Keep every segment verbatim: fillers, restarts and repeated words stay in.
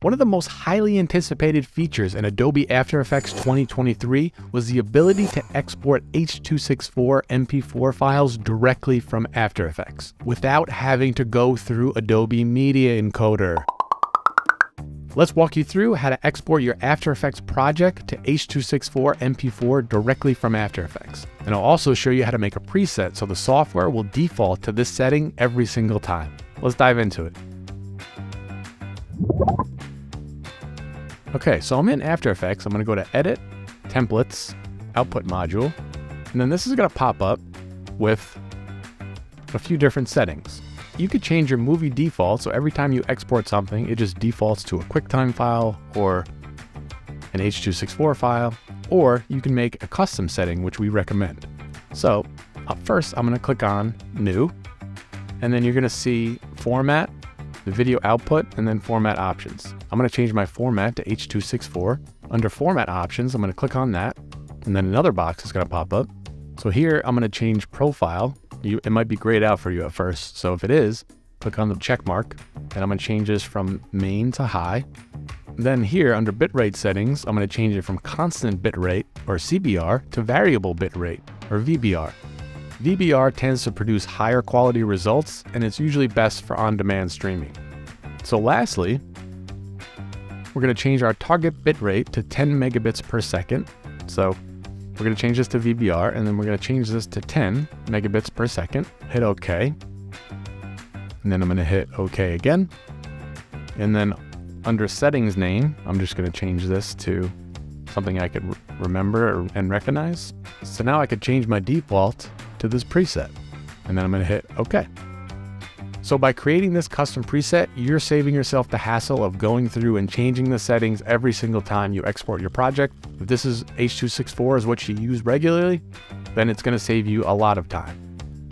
One of the most highly anticipated features in Adobe After Effects twenty twenty-three was the ability to export H two sixty-four M P four files directly from After Effects, without having to go through Adobe Media Encoder. Let's walk you through how to export your After Effects project to H two sixty-four M P four directly from After Effects. And I'll also show you how to make a preset so the software will default to this setting every single time. Let's dive into it. Okay, so I'm in After Effects. I'm going to go to Edit, Templates, Output Module, and then this is going to pop up with a few different settings. You could change your movie default, so every time you export something, it just defaults to a QuickTime file or an H two sixty-four file, or you can make a custom setting, which we recommend. So up first, I'm going to click on New, and then you're going to see Format, the video output, and then format options. I'm going to change my format to H two sixty-four. Under format options, I'm going to click on that, and then another box is going to pop up. So here I'm going to change profile. You, it might be grayed out for you at first. So if it is, click on the check mark, and I'm going to change this from main to high. Then here under bitrate settings, I'm going to change it from constant bitrate or C B R to variable bitrate or V B R. V B R tends to produce higher quality results, and it's usually best for on-demand streaming. So lastly, we're going to change our target bitrate to ten megabits per second. So we're going to change this to V B R, and then we're going to change this to ten megabits per second. Hit OK. And then I'm going to hit OK again. And then under settings name, I'm just going to change this to something I could remember and recognize. So now I could change my default to this preset, and then I'm going to hit OK. So by creating this custom preset, you're saving yourself the hassle of going through and changing the settings every single time you export your project. If this is H two sixty-four is what you use regularly, then it's going to save you a lot of time.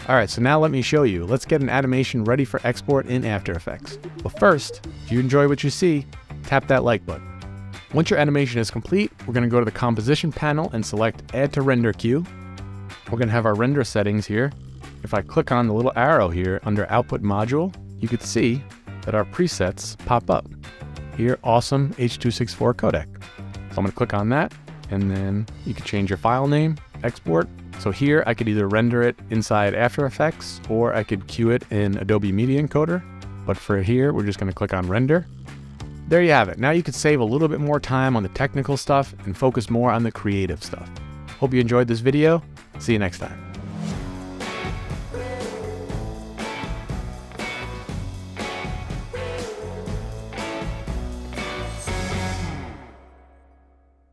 All right, so now let me show you. Let's get an animation ready for export in After Effects. But first, if you enjoy what you see, tap that like button. Once your animation is complete, we're going to go to the composition panel and select Add to Render Queue. We're going to have our render settings here. If I click on the little arrow here under Output Module, you could see that our presets pop up. Here, awesome H two sixty-four codec. So I'm going to click on that, and then you can change your file name, export. So here I could either render it inside After Effects, or I could queue it in Adobe Media Encoder. But for here, we're just going to click on Render. There you have it. Now you could save a little bit more time on the technical stuff and focus more on the creative stuff. Hope you enjoyed this video. See you next time.